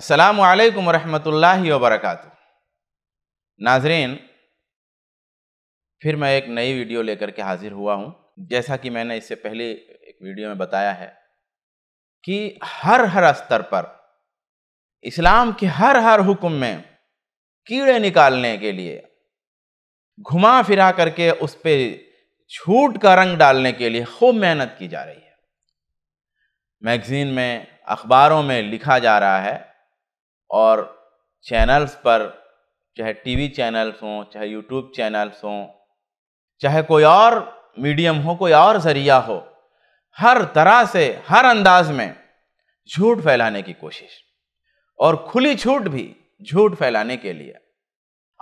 अस्सलामु अलैकुम वरहमतुल्लाहि वबरकातुहू। नाजरीन, फिर मैं एक नई वीडियो लेकर के हाजिर हुआ हूँ। जैसा कि मैंने इससे पहले एक वीडियो में बताया है कि हर स्तर पर इस्लाम के हर हुक्म में कीड़े निकालने के लिए, घुमा फिरा करके उस पर छूट का रंग डालने के लिए खूब मेहनत की जा रही है। मैगज़ीन में, अखबारों में लिखा जा रहा है और चैनल्स पर, चाहे टीवी चैनल्स हों, चाहे यूट्यूब चैनल्स हों, चाहे कोई और मीडियम हो, कोई और ज़रिया हो, हर तरह से, हर अंदाज में झूठ फैलाने की कोशिश, और खुली छूट भी झूठ फैलाने के लिए।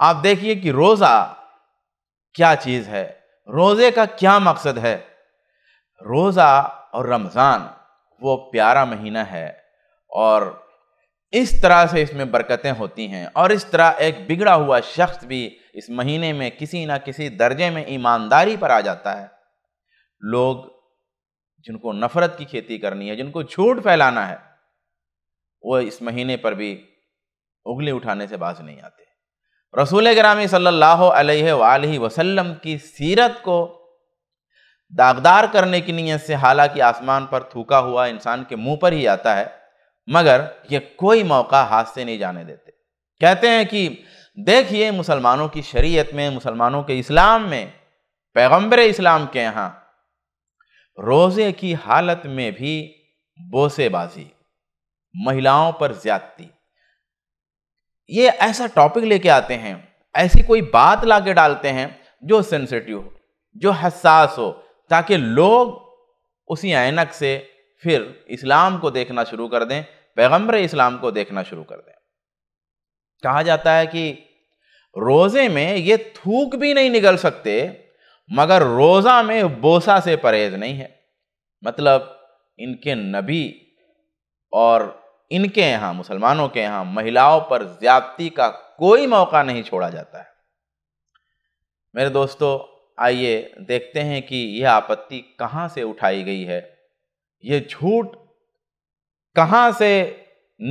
आप देखिए कि रोज़ा क्या चीज़ है, रोज़े का क्या मकसद है। रोज़ा और रमज़ान वो प्यारा महीना है और इस तरह से इसमें बरकतें होती हैं, और इस तरह एक बिगड़ा हुआ शख्स भी इस महीने में किसी ना किसी दर्जे में ईमानदारी पर आ जाता है। लोग जिनको नफ़रत की खेती करनी है, जिनको झूठ फैलाना है, वो इस महीने पर भी उंगली उठाने से बाज नहीं आते। रसूल गिरामी सल्लल्लाहु अलैहि वसल्लम की सीरत को दागदार करने की नीयत से, हालांकि आसमान पर थूका हुआ इंसान के मुंह पर ही आता है, मगर ये कोई मौका हाथ से नहीं जाने देते। कहते हैं कि देखिए, मुसलमानों की शरीयत में, मुसलमानों के इस्लाम में, पैगंबर इस्लाम के यहाँ रोज़े की हालत में भी बोसेबाजी, महिलाओं पर ज्यादती, ये ऐसा टॉपिक लेके आते हैं, ऐसी कोई बात लाके डालते हैं जो सेंसिटिव हो, जो हसास हो, ताकि लोग उसी ऐनक से फिर इस्लाम को देखना शुरू कर दें, पैगंबर इस्लाम को देखना शुरू कर दें। कहा जाता है कि रोज़े में ये थूक भी नहीं निकल सकते, मगर रोज़ा में बोसा से परहेज नहीं है। मतलब इनके नबी और इनके यहाँ, मुसलमानों के यहाँ, महिलाओं पर ज्यादती का कोई मौका नहीं छोड़ा जाता है। मेरे दोस्तों, आइए देखते हैं कि यह आपत्ति कहाँ से उठाई गई है, ये झूठ कहाँ से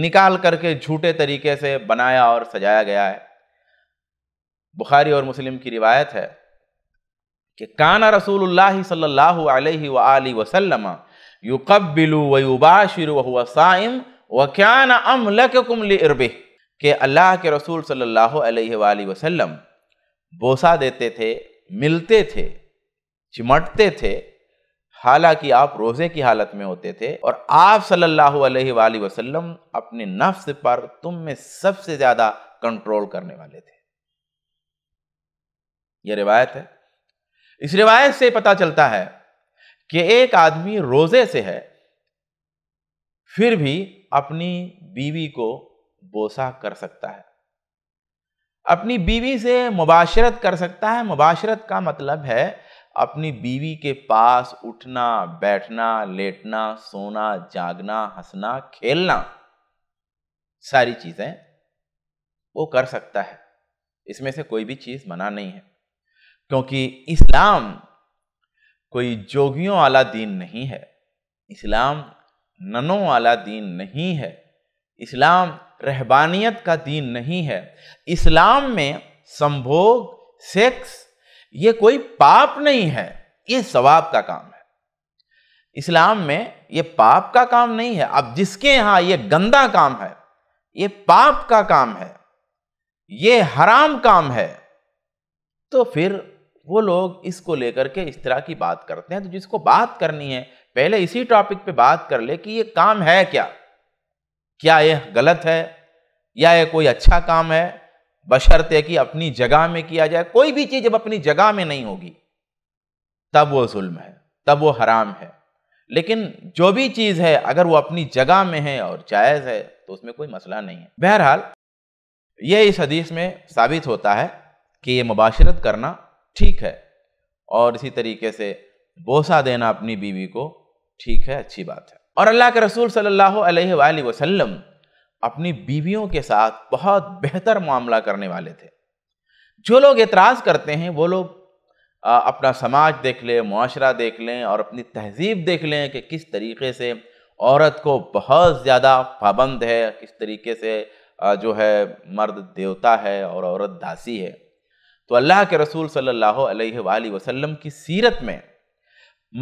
निकाल करके झूठे तरीके से बनाया और सजाया गया है। बुखारी और मुस्लिम की रिवायत है कि काना रसूलुल्लाह सल्लल्लाहु अलैहि वसल्लम युकब्बिलु व युबाशिरु व हुवा साइम व काना अमलकुम लिइरबिह, के अल्लाह के रसूल सल्लल्लाहु अलैहि वसल्लम बोसा देते थे, मिलते थे, चिमटते थे, हालांकि आप रोज़े की हालत में होते थे, और आप सल्लल्लाहु अलैहि वसल्लम अपने नफ्स पर तुम में सबसे ज़्यादा कंट्रोल करने वाले थे। यह रिवायत है। इस रिवायत से पता चलता है कि एक आदमी रोज़े से है, फिर भी अपनी बीवी को बोसा कर सकता है, अपनी बीवी से मुबाशरत कर सकता है। मुबाशरत का मतलब है अपनी बीवी के पास उठना, बैठना, लेटना, सोना, जागना, हंसना, खेलना, सारी चीज़ें वो कर सकता है। इसमें से कोई भी चीज़ मना नहीं है, क्योंकि इस्लाम कोई जोगियों वाला दीन नहीं है, इस्लाम ननों वाला दीन नहीं है, इस्लाम रहबानियत का दीन नहीं है। इस्लाम में संभोग, सेक्स, ये कोई पाप नहीं है, ये सवाब का काम है। इस्लाम में ये पाप का काम नहीं है। अब जिसके यहाँ ये गंदा काम है, ये पाप का काम है, ये हराम काम है, तो फिर वो लोग इसको लेकर के इस तरह की बात करते हैं। तो जिसको बात करनी है, पहले इसी टॉपिक पे बात कर ले कि ये काम है क्या, क्या यह गलत है या यह कोई अच्छा काम है, बशर्ते कि अपनी जगह में किया जाए। कोई भी चीज़ जब अपनी जगह में नहीं होगी तब वो जुल्म है, तब वो हराम है। लेकिन जो भी चीज़ है, अगर वो अपनी जगह में है और जायज़ है, तो उसमें कोई मसला नहीं है। बहरहाल, ये इस हदीस में साबित होता है कि ये मुबाशरत करना ठीक है, और इसी तरीके से बोसा देना अपनी बीवी को ठीक है, अच्छी बात है। और अल्लाह के रसूल सल्लल्लाहु अलैहि वसल्लम अपनी बीवियों के साथ बहुत बेहतर मामला करने वाले थे। जो लोग एतराज़ करते हैं, वो लोग अपना समाज देख लें, मुआशरा देख लें, और अपनी तहजीब देख लें कि किस तरीके से औरत को बहुत ज़्यादा पाबंद है, किस तरीके से जो है मर्द देवता है और औरत दासी है। तो अल्लाह के रसूल सल्लल्लाहु अलैहि वसल्लम की सीरत में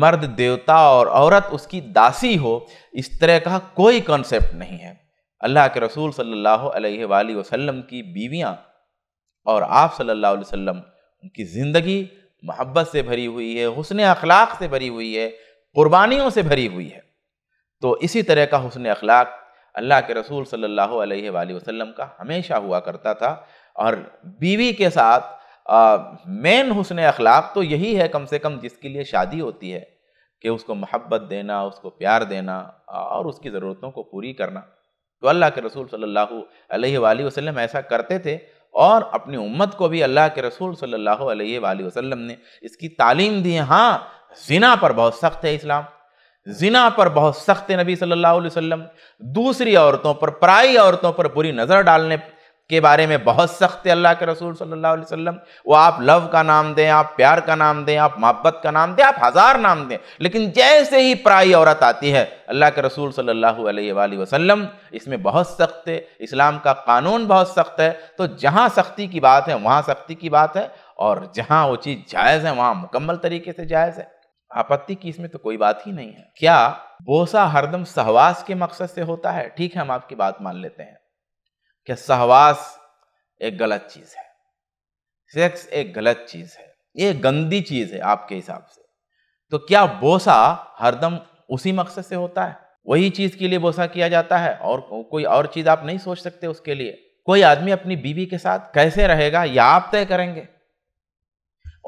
मर्द देवता और औरत उसकी दासी हो, इस तरह का कोई कॉन्सेप्ट नहीं है। अल्लाह के रसूल सल्लल्लाहु अलैहि वसल्लम की बीवियां और आप सल्लल्लाहु अलैहि वसल्लम, उनकी ज़िंदगी मोहब्बत से भरी हुई है, हुस्न अखलाक से भरी हुई है, कुर्बानियों से भरी हुई है। तो इसी तरह का हुस्न अखलाक अल्लाह के रसूल सल्लल्लाहु अलैहि वसल्लम का हमेशा हुआ करता था। और बीवी के साथ मेन हुस्न अखलाक तो यही है कम से कम जिसके लिए शादी होती है, कि उसको मोहब्बत देना, उसको प्यार देना और उसकी ज़रूरतों को पूरी करना। तो अल्लाह के रसूल सल्लल्लाहु अलैहि वसल्लम ऐसा करते थे और अपनी उम्मत को भी अल्लाह के रसूल सल्लल्लाहु अलैहि वसल्लम ने इसकी तालीम दी है। हाँ, ज़िना पर बहुत सख्त है इस्लाम, ज़िना पर बहुत सख्त है नबी सल्लल्लाहु अलैहि वसल्लम। दूसरी औरतों पर, पराई औरतों पर बुरी नज़र डालने के बारे में बहुत सख्त है अल्लाह के रसूल सल्लल्लाहु अलैहि वसल्लम। वो आप लव का नाम दें, आप प्यार का नाम दें, आप मोहब्बत का नाम दें, आप हज़ार नाम दें, लेकिन जैसे ही पराई औरत आती है अल्लाह के रसूल सल्लल्लाहु अलैहि वसल्लम इसमें बहुत सख्त है, इस्लाम का कानून बहुत सख्त है। तो जहाँ सख्ती की बात है वहाँ सख्ती की बात है, और जहाँ वो चीज़ जायज़ है वहाँ मुकम्मल तरीके से जायज़ है। आपत्ति की इसमें तो कोई बात ही नहीं है। क्या बोसा हरदम सहवास के मकसद से होता है? ठीक है, हम आपकी बात मान लेते हैं कि सहवास एक गलत चीज़ है, सेक्स एक गलत चीज़ है, ये गंदी चीज़ है आपके हिसाब से। तो क्या बोसा हरदम उसी मकसद से होता है? वही चीज़ के लिए बोसा किया जाता है और कोई और चीज़ आप नहीं सोच सकते उसके लिए? कोई आदमी अपनी बीवी के साथ कैसे रहेगा या आप तय करेंगे,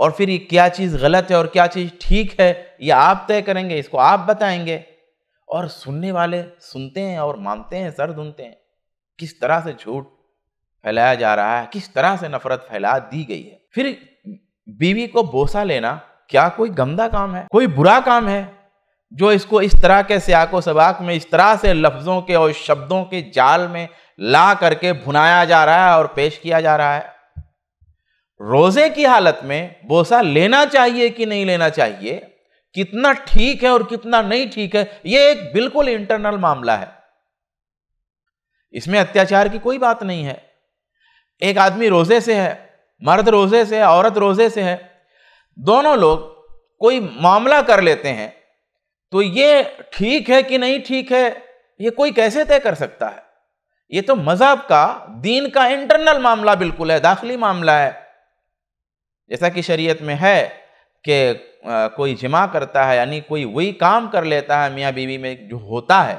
और फिर ये क्या चीज़ गलत है और क्या चीज़ ठीक है ये आप तय करेंगे, इसको आप बताएंगे। और सुनने वाले सुनते हैं और मानते हैं, सर धुनते हैं। किस तरह से झूठ फैलाया जा रहा है, किस तरह से नफरत फैला दी गई है। फिर बीवी को बोसा लेना क्या कोई गंदा काम है, कोई बुरा काम है जो इसको इस तरह के सियाको सबाक में, इस तरह से लफ्ज़ों के और शब्दों के जाल में ला करके भुनाया जा रहा है और पेश किया जा रहा है? रोज़े की हालत में बोसा लेना चाहिए कि नहीं लेना चाहिए, कितना ठीक है और कितना नहीं ठीक है, यह एक बिल्कुल इंटरनल मामला है, इसमें अत्याचार की कोई बात नहीं है। एक आदमी रोज़े से है, मर्द रोज़े से है, औरत रोज़े से है, दोनों लोग कोई मामला कर लेते हैं, तो ये ठीक है कि नहीं ठीक है ये कोई कैसे तय कर सकता है? ये तो मज़हब का, दीन का इंटरनल मामला बिल्कुल है, दाखिली मामला है। जैसा कि शरीयत में है कि कोई जिमा करता है, यानी कोई वही काम कर लेता है मियाँ बीवी में जो होता है,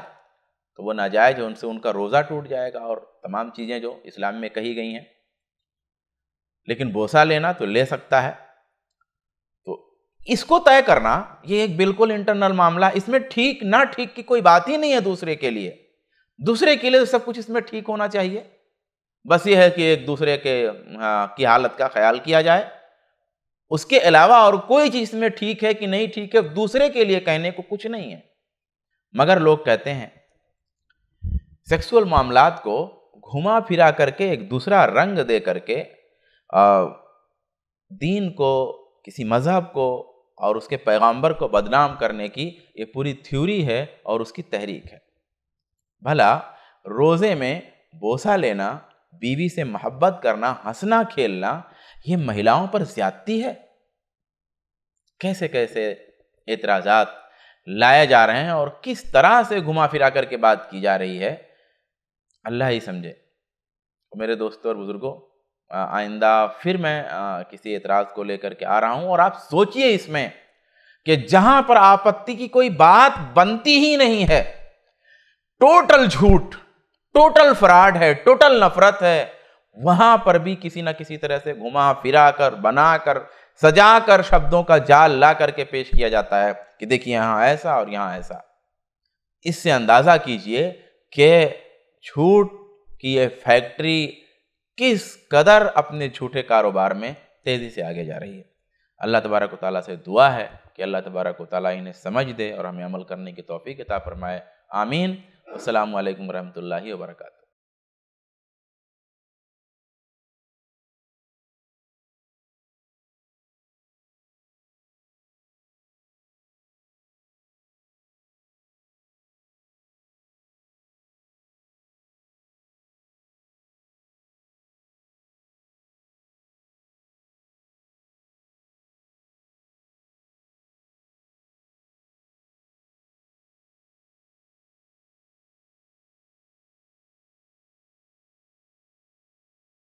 तो वो नाजायज़ है, उनसे उनका रोज़ा टूट जाएगा और तमाम चीज़ें जो इस्लाम में कही गई हैं। लेकिन बोसा लेना तो ले सकता है। तो इसको तय करना ये एक बिल्कुल इंटरनल मामला, इसमें ठीक ना ठीक की कोई बात ही नहीं है। दूसरे के लिए, दूसरे के लिए तो सब कुछ इसमें ठीक होना चाहिए। बस ये है कि एक दूसरे के की हालत का ख्याल किया जाए, उसके अलावा और कोई चीज़ में ठीक है कि नहीं ठीक है दूसरे के लिए कहने को कुछ नहीं है। मगर लोग कहते हैं सेक्सुअल मामलात को घुमा फिरा करके, एक दूसरा रंग दे करके दीन को, किसी मज़हब को और उसके पैगंबर को बदनाम करने की ये पूरी थ्योरी है और उसकी तहरीक है। भला रोज़े में बोसा लेना, बीवी से मोहब्बत करना, हंसना खेलना, ये महिलाओं पर ज्यादती है? कैसे कैसे एतराज़ात लाए जा रहे हैं और किस तरह से घुमा फिरा करके बात की जा रही है, अल्लाह ही समझे। मेरे दोस्तों और बुज़ुर्गों, आइंदा फिर मैं किसी एतराज़ को लेकर के आ रहा हूँ और आप सोचिए इसमें कि जहाँ पर आपत्ति की कोई बात बनती ही नहीं है, टोटल झूठ, टोटल फ्रॉड है, टोटल नफरत है, वहां पर भी किसी ना किसी तरह से घुमा फिरा कर, बना कर, सजा कर, शब्दों का जाल ला करके पेश किया जाता है कि देखिए यहाँ ऐसा और यहाँ ऐसा। इससे अंदाज़ा कीजिए कि झूठ की ये फैक्ट्री किस कदर अपने झूठे कारोबार में तेज़ी से आगे जा रही है। अल्लाह तबारक व तआला से दुआ है कि अल्लाह तबारक व तआला इन्हें समझ दे और हमें अमल करने की तौफीक अता फरमाए। आमीन। अस्सलामु अलैकुम व रहमतुल्लाहि व बरकातहू।